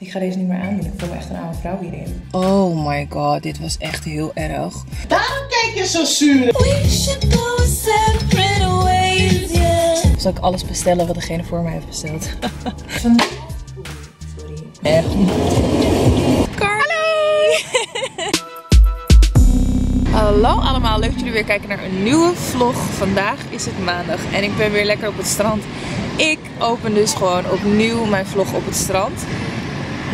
Ik ga deze niet meer aandoen. Ik voel me echt een oude vrouw hierin. Oh my god, dit was echt heel erg. Waarom kijk je zo zuur? Zal ik alles bestellen wat degene voor mij heeft besteld? Sorry. Echt. Hallo allemaal, leuk dat jullie weer kijken naar een nieuwe vlog. Vandaag is het maandag en ik ben weer lekker op het strand. Ik open dus gewoon opnieuw mijn vlog op het strand.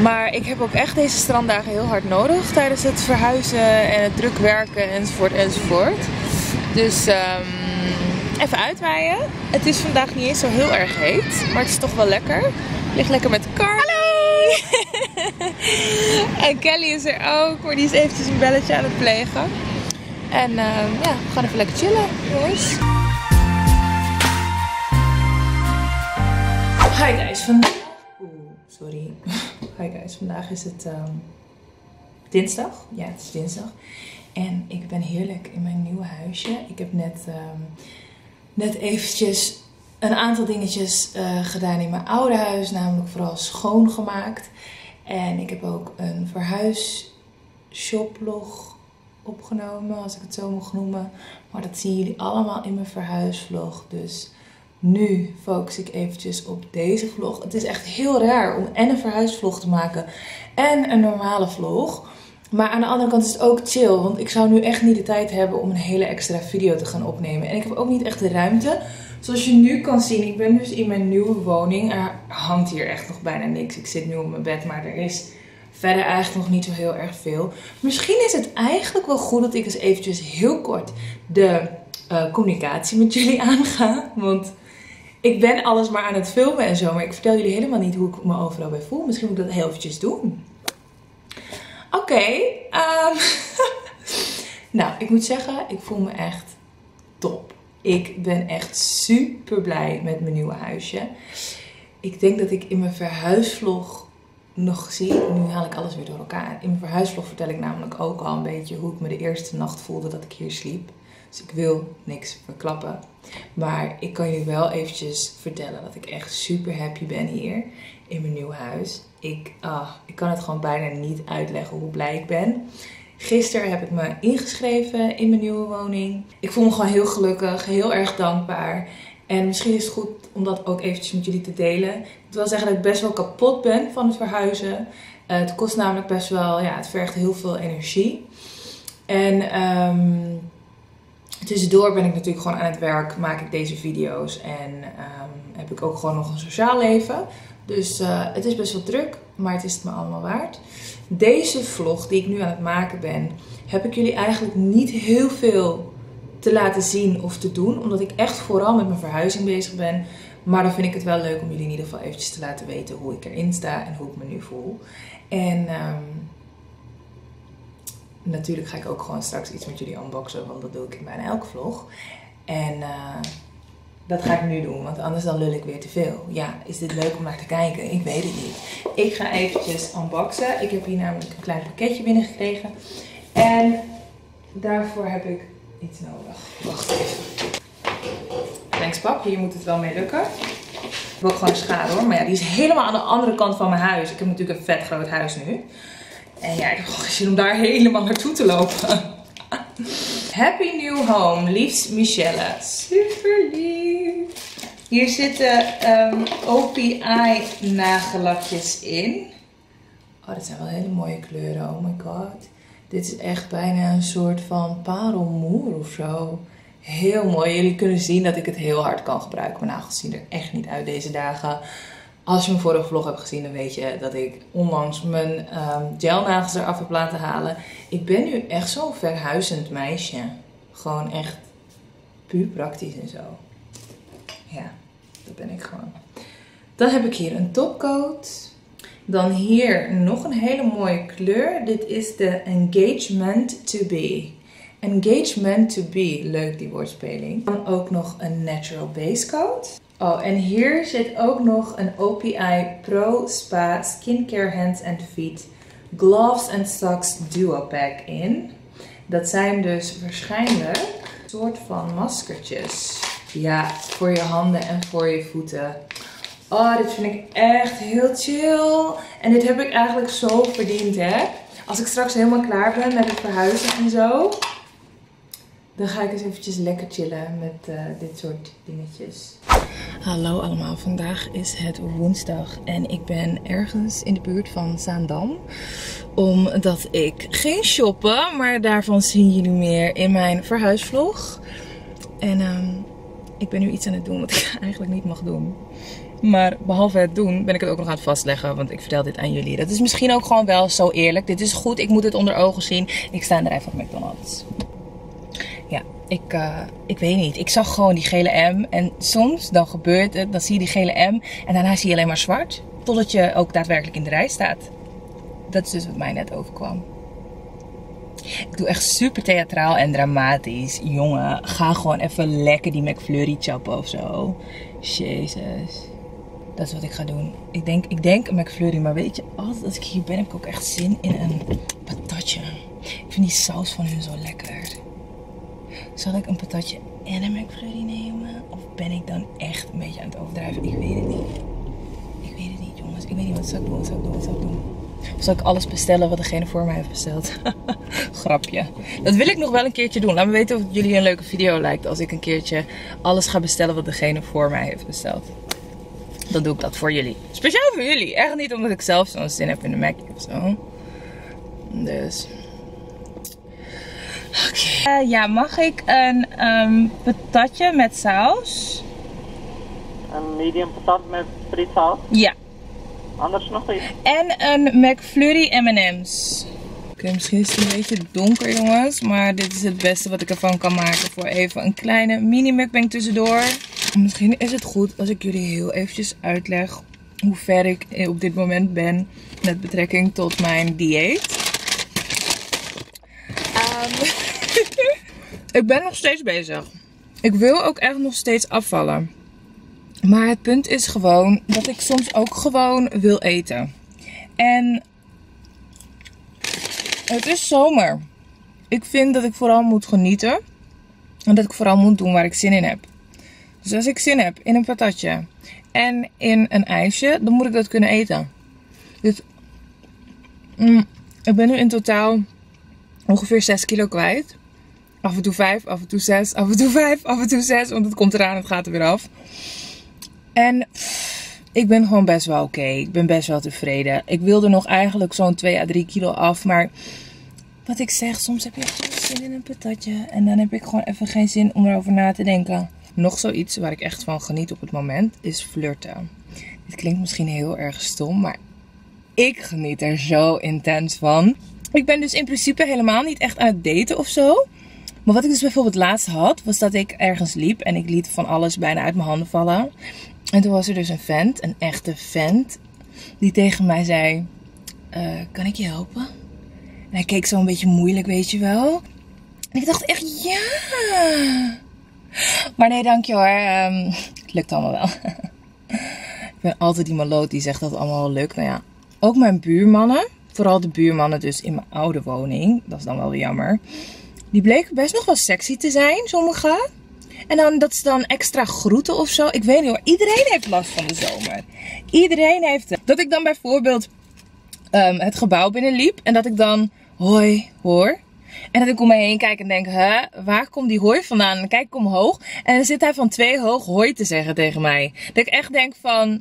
Maar ik heb ook echt deze stranddagen heel hard nodig tijdens het verhuizen en het druk werken enzovoort enzovoort. Dus even uitwaaien. Het is vandaag niet eens zo heel erg heet, maar het is toch wel lekker. Ik lig lekker met Carlo. En Kelly is er ook, maar die is eventjes een belletje aan het plegen. En ja, we gaan even lekker chillen, jongens. Hi guys, vandaag... sorry. Hi guys, vandaag is het dinsdag. Ja, het is dinsdag. En ik ben heerlijk in mijn nieuwe huisje. Ik heb net eventjes een aantal dingetjes gedaan in mijn oude huis. Namelijk vooral schoongemaakt. En ik heb ook een verhuisshoplog opgenomen, als ik het zo mag noemen. Maar dat zien jullie allemaal in mijn verhuisvlog. Dus nu focus ik eventjes op deze vlog. Het is echt heel raar om en een verhuisvlog te maken en een normale vlog. Maar aan de andere kant is het ook chill. Want ik zou nu echt niet de tijd hebben om een hele extra video te gaan opnemen. En ik heb ook niet echt de ruimte. Zoals je nu kan zien, ik ben dus in mijn nieuwe woning. Er hangt hier echt nog bijna niks. Ik zit nu op mijn bed, maar er is... verder eigenlijk nog niet zo heel erg veel. Misschien is het eigenlijk wel goed dat ik eens eventjes heel kort de communicatie met jullie aanga. Want ik ben alles maar aan het filmen en zo. Maar ik vertel jullie helemaal niet hoe ik me overal bij voel. Misschien moet ik dat heel eventjes doen. Oké. Nou, ik moet zeggen, ik voel me echt top. Ik ben echt super blij met mijn nieuwe huisje. Ik denk dat ik in mijn verhuisvlog... nog zie, nu haal ik alles weer door elkaar. In mijn verhuisvlog vertel ik namelijk ook al een beetje hoe ik me de eerste nacht voelde dat ik hier sliep. Dus ik wil niks verklappen. Maar ik kan jullie wel eventjes vertellen dat ik echt super happy ben hier in mijn nieuw huis. Ik kan het gewoon bijna niet uitleggen hoe blij ik ben. Gisteren heb ik me ingeschreven in mijn nieuwe woning. Ik voel me gewoon heel gelukkig, heel erg dankbaar. En misschien is het goed om dat ook eventjes met jullie te delen. Ik moet wel zeggen dat ik best wel kapot ben van het verhuizen. Het kost namelijk best wel, ja, het vergt heel veel energie. En tussendoor ben ik natuurlijk gewoon aan het werk, maak ik deze video's. En heb ik ook gewoon nog een sociaal leven. Dus het is best wel druk, maar het is het me allemaal waard. Deze vlog die ik nu aan het maken ben, heb ik jullie eigenlijk niet heel veel te laten zien of te doen. Omdat ik echt vooral met mijn verhuizing bezig ben. Maar dan vind ik het wel leuk om jullie in ieder geval eventjes te laten weten hoe ik erin sta en hoe ik me nu voel. En natuurlijk ga ik ook gewoon straks iets met jullie unboxen. Want dat doe ik in bijna elke vlog. En dat ga ik nu doen. Want anders dan lul ik weer te veel. Ja, is dit leuk om naar te kijken? Ik weet het niet. Ik ga eventjes unboxen. Ik heb hier namelijk een klein pakketje binnengekregen. En daarvoor heb ik iets nodig. Wacht even. Thanks pap, hier moet het wel mee lukken. Ik wil gewoon een schade hoor. Maar ja, die is helemaal aan de andere kant van mijn huis. Ik heb natuurlijk een vet groot huis nu. En ja, ik heb gewoon geen zin om daar helemaal naartoe te lopen. Happy new home, liefst Michelle. Super lief. Hier zitten O.P.I. nagellakjes in. Oh, dat zijn wel hele mooie kleuren. Oh my god. Dit is echt bijna een soort van parelmoer of zo. Heel mooi. Jullie kunnen zien dat ik het heel hard kan gebruiken. Mijn nagels zien er echt niet uit deze dagen. Als je mijn vorige vlog hebt gezien, dan weet je dat ik onlangs mijn gelnagels eraf heb laten halen. Ik ben nu echt zo'n verhuizend meisje. Gewoon echt puur praktisch en zo. Ja, dat ben ik gewoon. Dan heb ik hier een topcoat. Dan hier nog een hele mooie kleur. Dit is de Engagement to Be. Engagement to Be. Leuk die woordspeling. Dan ook nog een Natural Base Coat. Oh, en hier zit ook nog een O.P.I. Pro Spa Skincare Hands and Feet Gloves and Socks Duo Pack in. Dat zijn dus waarschijnlijk een soort van maskertjes. Ja, voor je handen en voor je voeten. Oh, dit vind ik echt heel chill. En dit heb ik eigenlijk zo verdiend, hè. Als ik straks helemaal klaar ben met het verhuizen en zo, dan ga ik eens eventjes lekker chillen met dit soort dingetjes. Hallo allemaal, vandaag is het woensdag en ik ben ergens in de buurt van Zaandam. Omdat ik ging shoppen, maar daarvan zien jullie meer in mijn verhuisvlog. En ik ben nu iets aan het doen wat ik eigenlijk niet mag doen. Maar behalve het doen ben ik het ook nog aan het vastleggen, want ik vertel dit aan jullie. Dat is misschien ook gewoon wel zo eerlijk. Dit is goed, ik moet het onder ogen zien. Ik sta in de rij van McDonald's. Ja, ik weet niet. Ik zag gewoon die gele M. En soms dan gebeurt het, dan zie je die gele M en daarna zie je alleen maar zwart. Totdat je ook daadwerkelijk in de rij staat. Dat is dus wat mij net overkwam. Ik doe echt super theatraal en dramatisch. Jongen, ga gewoon even lekker die McFlurry chappen of zo. Jezus. Dat is wat ik ga doen. Ik denk McFlurry, maar weet je, altijd als ik hier ben heb ik ook echt zin in een patatje. Ik vind die saus van hun zo lekker. Zal ik een patatje en een McFlurry nemen? Of ben ik dan echt een beetje aan het overdrijven? Ik weet het niet. Ik weet het niet, jongens. Ik weet niet wat zou ik doen. Of zal ik alles bestellen wat degene voor mij heeft besteld? Grapje. Dat wil ik nog wel een keertje doen. Laat me weten of het jullie een leuke video lijkt als ik een keertje alles ga bestellen wat degene voor mij heeft besteld. Dan doe ik dat voor jullie. Speciaal voor jullie. Echt niet omdat ik zelf zo'n zin heb in de Mac of zo. Dus. Okay. Ja, mag ik een patatje met saus? Een medium patat met frietsaus? Ja. Anders nog iets. En een McFlurry M&M's. Oké, misschien is het een beetje donker, jongens. Maar dit is het beste wat ik ervan kan maken. Voor even een kleine mini mukbang tussendoor. Misschien is het goed als ik jullie heel eventjes uitleg hoe ver ik op dit moment ben met betrekking tot mijn dieet. Ik ben nog steeds bezig. Ik wil ook echt nog steeds afvallen. Maar het punt is gewoon dat ik soms ook gewoon wil eten. En het is zomer. Ik vind dat ik vooral moet genieten. En dat ik vooral moet doen waar ik zin in heb. Dus als ik zin heb in een patatje en in een ijsje, dan moet ik dat kunnen eten. Dus ik ben nu in totaal ongeveer 6 kilo kwijt. Af en toe 5, af en toe 6, af en toe 5, af en toe 6. Want het komt eraan, het gaat er weer af. En ik ben gewoon best wel oké. Ik ben best wel tevreden. Ik wilde nog eigenlijk zo'n 2 à 3 kilo af. Maar wat ik zeg, soms heb je echt zin in een patatje. En dan heb ik gewoon even geen zin om erover na te denken. Nog zoiets waar ik echt van geniet op het moment is flirten. Dit klinkt misschien heel erg stom, maar ik geniet er zo intens van. Ik ben dus in principe helemaal niet echt aan het daten of zo. Maar wat ik dus bijvoorbeeld laatst had, was dat ik ergens liep en ik liet van alles bijna uit mijn handen vallen. En toen was er dus een vent, een echte vent, die tegen mij zei, kan ik je helpen? En hij keek zo een beetje moeilijk, weet je wel. En ik dacht echt, ja. Maar nee, dank je hoor. Het lukt allemaal wel. Ik ben altijd die maloot die zegt dat het allemaal wel lukt. Nou ja, ook mijn buurmannen, vooral de buurmannen dus in mijn oude woning, dat is dan wel weer jammer. Die bleken best nog wel sexy te zijn, sommigen. En dan dat ze dan extra groeten of zo. Ik weet niet hoor, iedereen heeft last van de zomer. Iedereen heeft het. Dat ik dan bijvoorbeeld het gebouw binnenliep en dat ik dan hoi hoor. En dat ik om me heen kijk en denk, huh, waar komt die hooi vandaan? En dan kijk ik omhoog en dan zit hij van 2 hoog hoi te zeggen tegen mij. Dat ik echt denk van...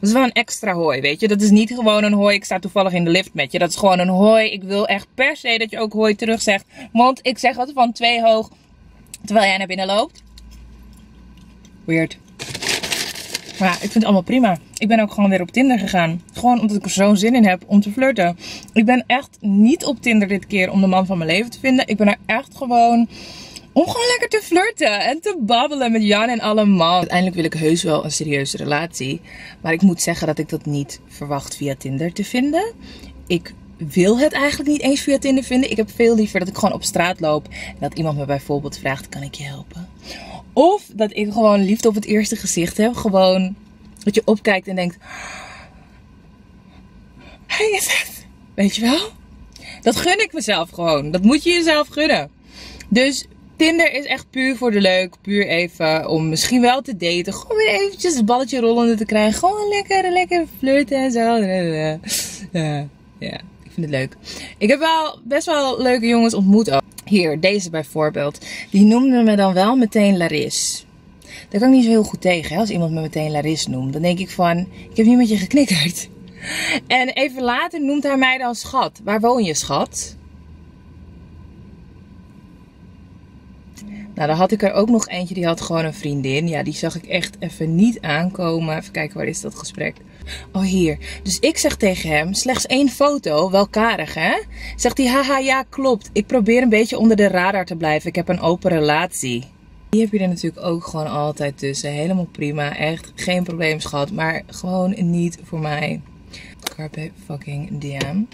Dat is wel een extra hoi, weet je. Dat is niet gewoon een hoi, ik sta toevallig in de lift met je. Dat is gewoon een hoi. Ik wil echt per se dat je ook hoi terug zegt. Want ik zeg altijd van 2 hoog, terwijl jij naar binnen loopt. Weird. Maar ja, ik vind het allemaal prima. Ik ben ook gewoon weer op Tinder gegaan. Gewoon omdat ik er zo'n zin in heb om te flirten. Ik ben echt niet op Tinder dit keer om de man van mijn leven te vinden. Ik ben er echt gewoon... om gewoon lekker te flirten en te babbelen met Jan en alle man. Uiteindelijk wil ik heus wel een serieuze relatie. Maar ik moet zeggen dat ik dat niet verwacht via Tinder te vinden. Ik wil het eigenlijk niet eens via Tinder vinden. Ik heb veel liever dat ik gewoon op straat loop. En dat iemand me bijvoorbeeld vraagt, kan ik je helpen? Of dat ik gewoon liefde op het eerste gezicht heb. Gewoon dat je opkijkt en denkt... Hij is het. Weet je wel? Dat gun ik mezelf gewoon. Dat moet je jezelf gunnen. Dus... Tinder is echt puur voor de leuk. Puur even om misschien wel te daten. Gewoon weer eventjes het balletje rollende te krijgen. Gewoon lekker flirten en zo. Ja, ik vind het leuk. Ik heb wel best wel leuke jongens ontmoet ook. Hier, deze bijvoorbeeld. Die noemde me dan wel meteen Larissa. Daar kan ik niet zo heel goed tegen, hè? Als iemand me meteen Larissa noemt. Dan denk ik van, ik heb niet met je geknikkerd. En even later noemt hij mij dan schat. Waar woon je, schat? Nou, dan had ik er ook nog eentje, die had gewoon een vriendin. Ja, die zag ik echt even niet aankomen. Even kijken, waar is dat gesprek? Oh, hier. Dus ik zeg tegen hem, slechts 1 foto, welkarig hè? Zegt hij, haha, ja, klopt. Ik probeer een beetje onder de radar te blijven. Ik heb een open relatie. Die heb je er natuurlijk ook gewoon altijd tussen. Helemaal prima, echt geen probleem, schat. Maar gewoon niet voor mij. Carpe fucking diem.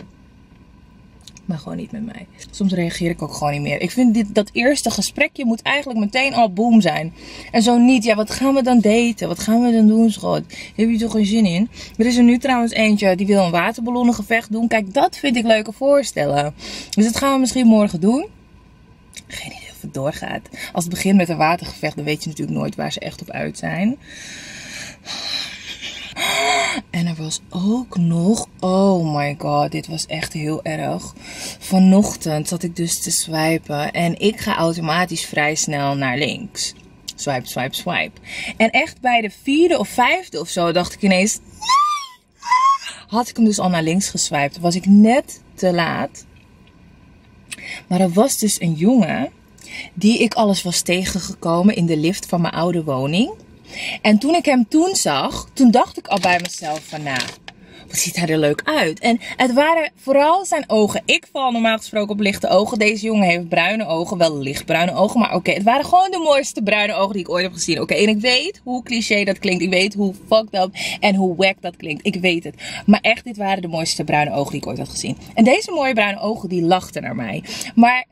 Maar gewoon niet met mij. Soms reageer ik ook gewoon niet meer. Ik vind dat eerste gesprekje moet eigenlijk meteen al boom zijn. En zo niet. Ja, wat gaan we dan daten? Wat gaan we dan doen, schat? Heb je toch geen zin in? Er is er nu trouwens eentje die wil een waterballonnengevecht doen. Kijk, dat vind ik leuke voorstellen. Dus dat gaan we misschien morgen doen. Geen idee of het doorgaat. Als het begint met een watergevecht, dan weet je natuurlijk nooit waar ze echt op uit zijn. En er was ook nog, oh my god, dit was echt heel erg. Vanochtend zat ik dus te swipen en ik ga automatisch vrij snel naar links. Swipe, swipe, swipe. En echt bij de 4e of 5e of zo dacht ik ineens, had ik hem dus al naar links geswiped. Was ik net te laat. Maar er was dus een jongen die ik alles was tegengekomen in de lift van mijn oude woning. En toen ik hem toen zag, toen dacht ik al bij mezelf van, nou, wat ziet hij er leuk uit. En het waren vooral zijn ogen. Ik val normaal gesproken op lichte ogen. Deze jongen heeft bruine ogen, wel lichtbruine ogen. Maar oké, het waren gewoon de mooiste bruine ogen die ik ooit heb gezien. Oké, en ik weet hoe cliché dat klinkt. Ik weet hoe fucked up en hoe wack dat klinkt. Ik weet het. Maar echt, dit waren de mooiste bruine ogen die ik ooit had gezien. En deze mooie bruine ogen, die lachten naar mij. Maar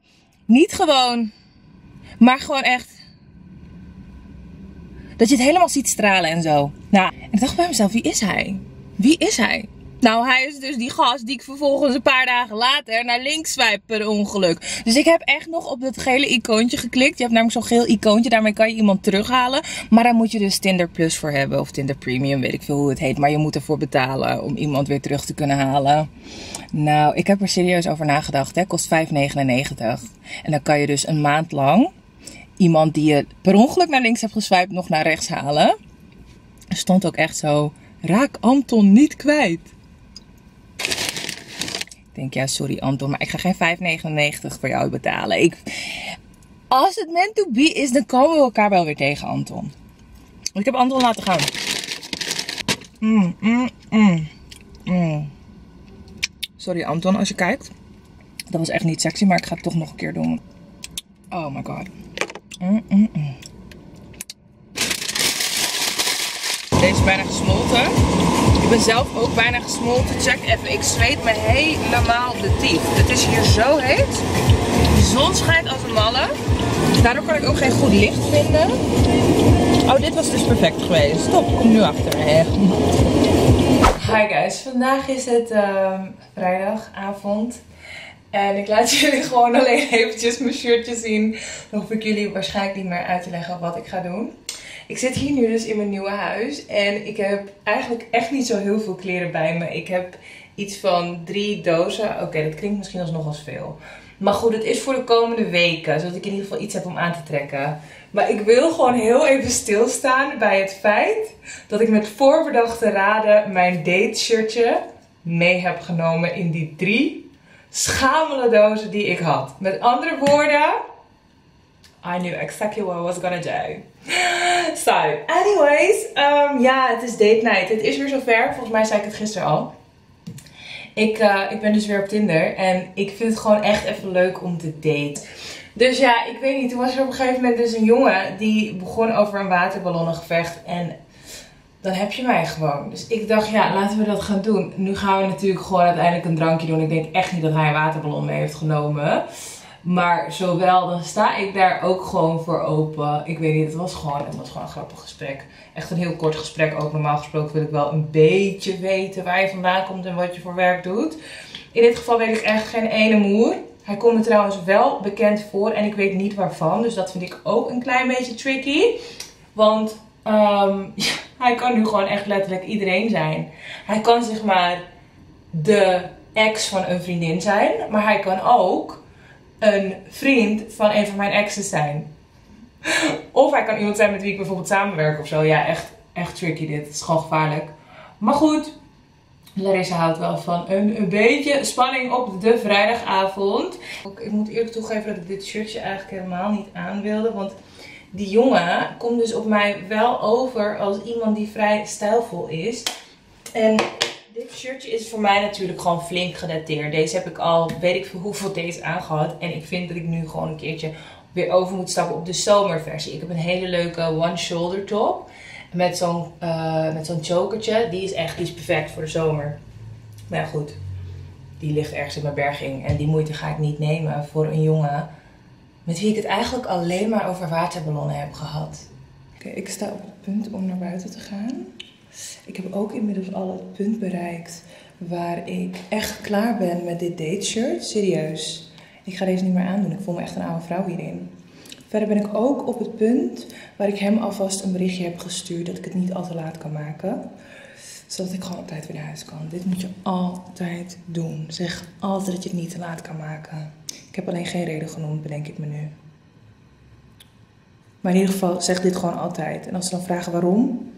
niet gewoon, maar gewoon echt. Dat je het helemaal ziet stralen en zo. Nou, ik dacht bij mezelf, wie is hij? Wie is hij? Nou, hij is dus die gast die ik vervolgens een paar dagen later naar links swipe per ongeluk. Dus ik heb echt nog op dat gele icoontje geklikt. Je hebt namelijk zo'n geel icoontje, daarmee kan je iemand terughalen. Maar daar moet je dus Tinder Plus voor hebben of Tinder Premium, weet ik veel hoe het heet. Maar je moet ervoor betalen om iemand weer terug te kunnen halen. Nou, ik heb er serieus over nagedacht, hè. Kost €5,99. En dan kan je dus een maand lang iemand die je per ongeluk naar links hebt geswiped nog naar rechts halen. Er stond ook echt zo, raak Anton niet kwijt. Ik denk, ja sorry Anton, maar ik ga geen €5,99 voor jou betalen. Als het meant to be is, dan komen we elkaar wel weer tegen, Anton. Ik heb Anton laten gaan. Sorry Anton, als je kijkt. Dat was echt niet sexy, maar ik ga het toch nog een keer doen. Oh my god. Deze is bijna gesmolten. Ik ben zelf ook bijna gesmolten. Check even, ik zweet me helemaal de tief. Het is hier zo heet. De zon schijnt als een malle. Daardoor kan ik ook geen goed licht vinden. Oh, dit was dus perfect geweest. Top, kom nu achter. Echt. Hi guys, vandaag is het vrijdagavond. En ik laat jullie gewoon alleen eventjes mijn shirtje zien. Dan hoef ik jullie waarschijnlijk niet meer uit te leggen wat ik ga doen. Ik zit hier nu dus in mijn nieuwe huis. En ik heb eigenlijk echt niet zo heel veel kleren bij me. Ik heb iets van 3 dozen. Oké, dat klinkt misschien alsnog als veel. Maar goed, het is voor de komende weken. Zodat ik in ieder geval iets heb om aan te trekken. Maar ik wil gewoon heel even stilstaan bij het feit dat ik met voorbedachte raden mijn date shirtje mee heb genomen in die 3 schamele dozen die ik had. Met andere woorden, I knew exactly what I was gonna do. So, anyways, ja, het is date night. Het is weer zover. Volgens mij zei ik het gisteren al. Ik ben dus weer op Tinder en ik vind het gewoon echt even leuk om te daten. Dus ja, ik weet niet. Toen was er op een gegeven moment dus een jongen die begon over een waterballonnengevecht en dan heb je mij gewoon. Dus ik dacht, ja, laten we dat gaan doen. Nu gaan we natuurlijk gewoon uiteindelijk een drankje doen. Ik denk echt niet dat hij een waterballon mee heeft genomen. Maar zowel, dan sta ik daar ook gewoon voor open. Ik weet niet, het was gewoon een grappig gesprek. Echt een heel kort gesprek ook. Normaal gesproken wil ik wel een beetje weten waar je vandaan komt en wat je voor werk doet. In dit geval weet ik echt geen ene moer. Hij komt me trouwens wel bekend voor en ik weet niet waarvan. Dus dat vind ik ook een klein beetje tricky. Want ja, hij kan nu gewoon echt letterlijk iedereen zijn. Hij kan zeg maar de ex van een vriendin zijn. Maar hij kan ook een vriend van een van mijn exes zijn. Of hij kan iemand zijn met wie ik bijvoorbeeld samenwerk of zo. Ja, echt tricky dit. Het is gewoon gevaarlijk. Maar goed, Larissa houdt wel van een beetje spanning op de vrijdagavond. Ik moet eerlijk toegeven dat ik dit shirtje eigenlijk helemaal niet aan wilde. Want die jongen komt dus op mij wel over als iemand die vrij stijlvol is. En dit shirtje is voor mij natuurlijk gewoon flink gedateerd. Deze heb ik al weet ik veel hoeveel days aangehad. En ik vind dat ik nu gewoon een keertje weer over moet stappen op de zomerversie. Ik heb een hele leuke one shoulder top. Met zo'n chokertje. Die is perfect voor de zomer. Maar ja, goed. Die ligt ergens in mijn berging. En die moeite ga ik niet nemen voor een jongen met wie ik het eigenlijk alleen maar over waterballonnen heb gehad. Oké, ik sta op het punt om naar buiten te gaan. Ik heb ook inmiddels al het punt bereikt waar ik echt klaar ben met dit dateshirt. Serieus. Ik ga deze niet meer aandoen. Ik voel me echt een oude vrouw hierin. Verder ben ik ook op het punt waar ik hem alvast een berichtje heb gestuurd dat ik het niet al te laat kan maken. Zodat ik gewoon op tijd weer naar huis kan. Dit moet je altijd doen. Zeg altijd dat je het niet te laat kan maken. Ik heb alleen geen reden genoemd, bedenk ik me nu. Maar in ieder geval, zeg dit gewoon altijd. En als ze dan vragen waarom...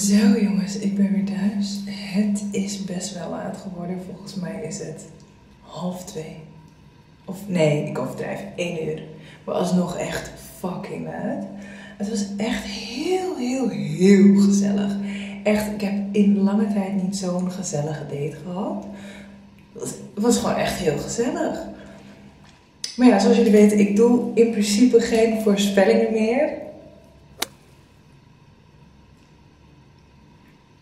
Zo jongens, ik ben weer thuis. Het is best wel laat geworden. Volgens mij is het 1:30. Of nee, ik overdrijf 1 uur. Maar alsnog echt fucking laat. Het was echt heel gezellig. Echt, ik heb in lange tijd niet zo'n gezellige date gehad. Het was gewoon echt heel gezellig. Maar ja, zoals jullie weten, ik doe in principe geen voorspellingen meer.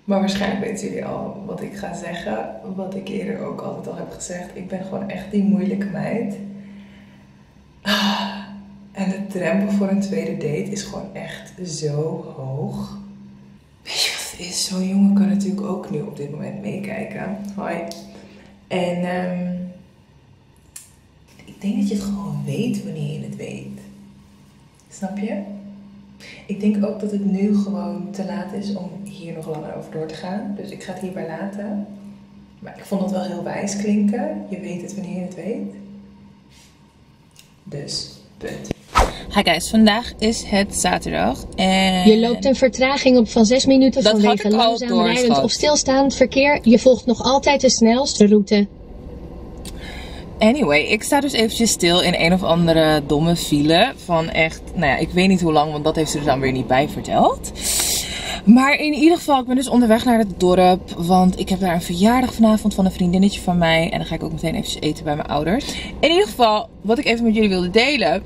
Maar waarschijnlijk weten jullie al wat ik ga zeggen. Wat ik eerder ook altijd al heb gezegd. Ik ben gewoon echt die moeilijke meid. En de drempel voor een tweede date is gewoon echt zo hoog. Weet je wat het is? Zo'n jongen kan natuurlijk ook nu op dit moment meekijken. Hoi. En ik denk dat je het gewoon weet wanneer je het weet. Snap je? Ik denk ook dat het nu gewoon te laat is om hier nog langer over door te gaan. Dus ik ga het hierbij laten. Maar ik vond het wel heel wijs klinken. Je weet het wanneer je het weet. Dus, punt. Hi guys, vandaag is het zaterdag. En... Je loopt een vertraging op van 6 minuten vanwege langzaam rijdend of stilstaand verkeer. Je volgt nog altijd de snelste route. Anyway, ik sta dus eventjes stil in een of andere domme file van echt, nou ja, ik weet niet hoe lang, want dat heeft ze er dan weer niet bij verteld. Maar in ieder geval, ik ben dus onderweg naar het dorp, want ik heb daar een verjaardag vanavond van een vriendinnetje van mij. En dan ga ik ook meteen eventjes eten bij mijn ouders. In ieder geval, wat ik even met jullie wilde delen,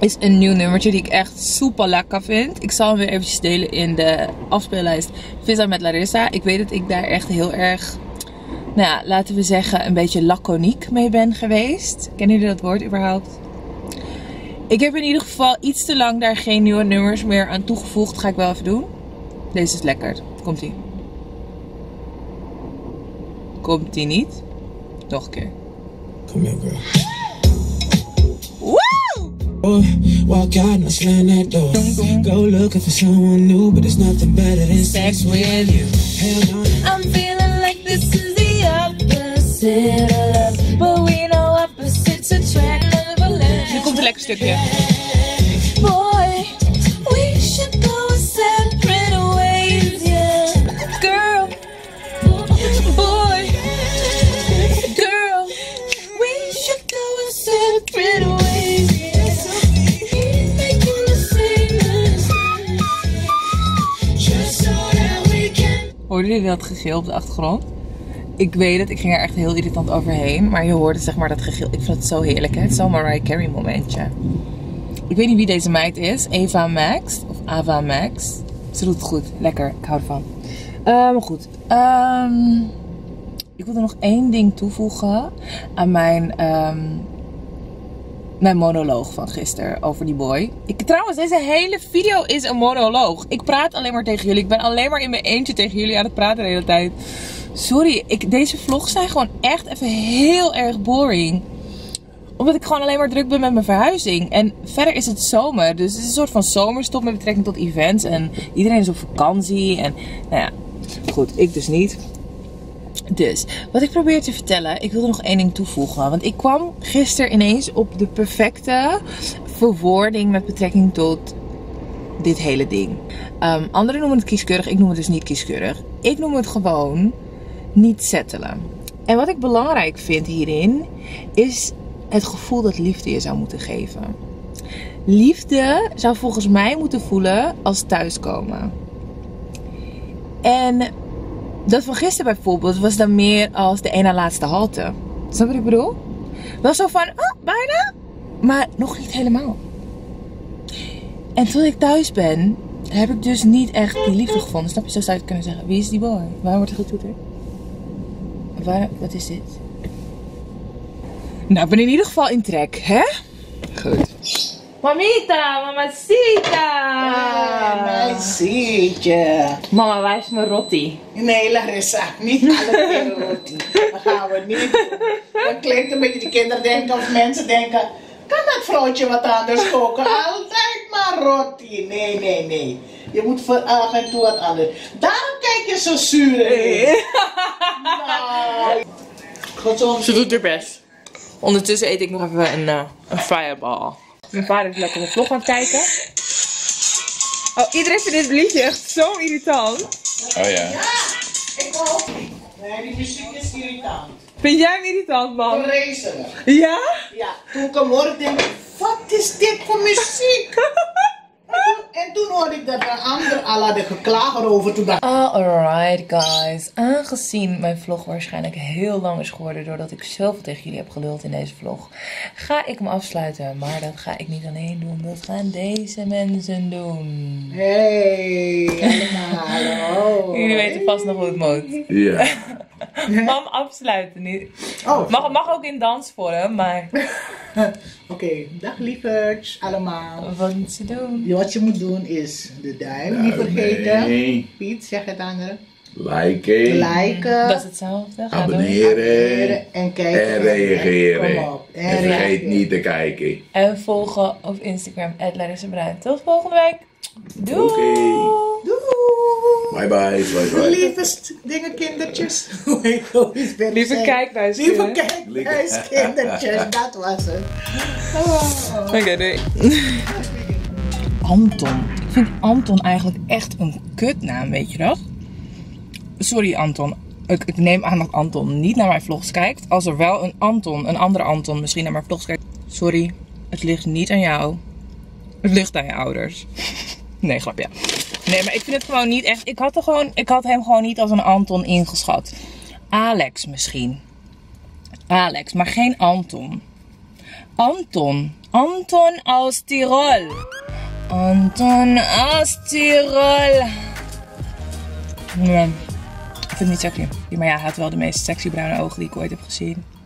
is een nieuw nummertje die ik echt super lekker vind. Ik zal hem weer eventjes delen in de afspeellijst Visa met Larissa. Ik weet dat ik daar echt heel erg... Nou ja, laten we zeggen een beetje laconiek mee ben geweest. Kennen jullie dat woord überhaupt? Ik heb in ieder geval iets te lang daar geen nieuwe nummers meer aan toegevoegd. Ga ik wel even doen. Deze is lekker. Komt-ie. Komt-ie niet. Nog een keer. Kom hier, girl. Woe! Walk out and slam that door. Go looking for someone new, but it's nothing better than sex with you. I'm feeling like this is but we know opposites attract. Nu komt een lekker stukje. Boy, we should go separate ways, yeah. Girl, boy, girl, we should go separate ways, yeah. Making the same just so that we can. Hoorden jullie dat gegil op de achtergrond? Ik weet het, ik ging er echt heel irritant overheen. Maar je hoorde zeg maar dat gegil. Ik vind het zo heerlijk, hè? Zo'n Mariah Carey momentje. Ik weet niet wie deze meid is. Eva Max. Of Ava Max. Ze doet het goed. Lekker. Ik hou ervan. Maar goed. Ik wil er nog één ding toevoegen. Aan mijn monoloog van gisteren over die boy. Trouwens, deze hele video is een monoloog. Ik praat alleen maar tegen jullie. Ik ben alleen maar in mijn eentje tegen jullie aan het praten de hele tijd. Sorry, deze vlogs zijn gewoon echt even heel erg boring. Omdat ik gewoon alleen maar druk ben met mijn verhuizing. En verder is het zomer. Dus het is een soort van zomerstop met betrekking tot events. En iedereen is op vakantie. En nou ja, goed, ik dus niet. Dus, wat ik probeer te vertellen, ik wil er nog één ding toevoegen. Want ik kwam gisteren ineens op de perfecte verwoording met betrekking tot dit hele ding. Anderen noemen het kieskeurig, ik noem het dus niet kieskeurig. Ik noem het gewoon niet settelen. En wat ik belangrijk vind hierin, is het gevoel dat liefde je zou moeten geven. Liefde zou volgens mij moeten voelen als thuiskomen. En dat van gisteren bijvoorbeeld was dan meer als de ene laatste halte. Snap je wat ik bedoel? Wel zo van, oh, bijna, maar nog niet helemaal. En toen ik thuis ben, heb ik dus niet echt die liefde gevonden. Snap je, zo zou je het kunnen zeggen. Wie is die boy? Waar wordt er getoeterd? Wat is dit? Nou, ik ben in ieder geval in trek, hè? Goed. Mamita, mamacita. Mama, waar is mijn rotti? Nee, Larissa, niet alle rotti. Dat gaan we niet doen. Dat klinkt een beetje, de kinderen denken of mensen denken, kan dat vrouwtje wat anders koken? Altijd maar rotti. Nee, nee, nee. Je moet voor af en toe wat anders. Daarom kijk je zo zuur. Nou. Ze doet haar best. Ondertussen eet ik nog even een fireball. Mijn vader is lekker een vlog aan het kijken. Oh, iedereen vindt dit liedje echt zo irritant. Oh ja. Ja, ik ook. Nee, die muziek is irritant. Vind jij hem irritant, man? Vreselijk. Ja? Ja. Toen ik hem hoorde, denk ik, wat is dit voor muziek? en toen hoorde ik dat een ander al had geklaagd over. Toen dacht ik... Alright guys, aangezien mijn vlog waarschijnlijk heel lang is geworden doordat ik zoveel tegen jullie heb geluld in deze vlog, ga ik hem afsluiten. Maar dat ga ik niet alleen doen, dat gaan deze mensen doen. Hey, hallo. Jullie weten vast nog hoe het moet. Ja. Mam afsluiten nu. Oh, mag ook in dansvorm, maar... Oké, dag lieverds allemaal. Wat moet je doen? Wat je moet doen is de duim niet vergeten. Nee. Piet, zeg het anderen. Liken. Dat is hetzelfde. Abonneren. En kijken. En reageren. En vergeet niet te kijken. En volgen op Instagram @LarissaBruin. Tot volgende week. Doei. Doei. Bye bye, bye bye. Lieve dingen, kindertjes. Lieve kijkbuiskindertjes. Dat was het. Oh. Oké, doei. Anton. Ik vind Anton eigenlijk echt een kutnaam, weet je dat? Sorry Anton. Ik neem aan dat Anton niet naar mijn vlogs kijkt. Als er wel een andere Anton misschien naar mijn vlogs kijkt. Sorry, het ligt niet aan jou. Het ligt aan je ouders. Nee, grapje. Nee, maar ik vind het gewoon niet echt... Ik had hem gewoon niet als een Anton ingeschat. Alex misschien. Alex, maar geen Anton. Anton. Anton aus Tirol. Anton aus Tirol. Nee, ik vind het niet sexy. Maar ja, hij had wel de meest sexy bruine ogen die ik ooit heb gezien.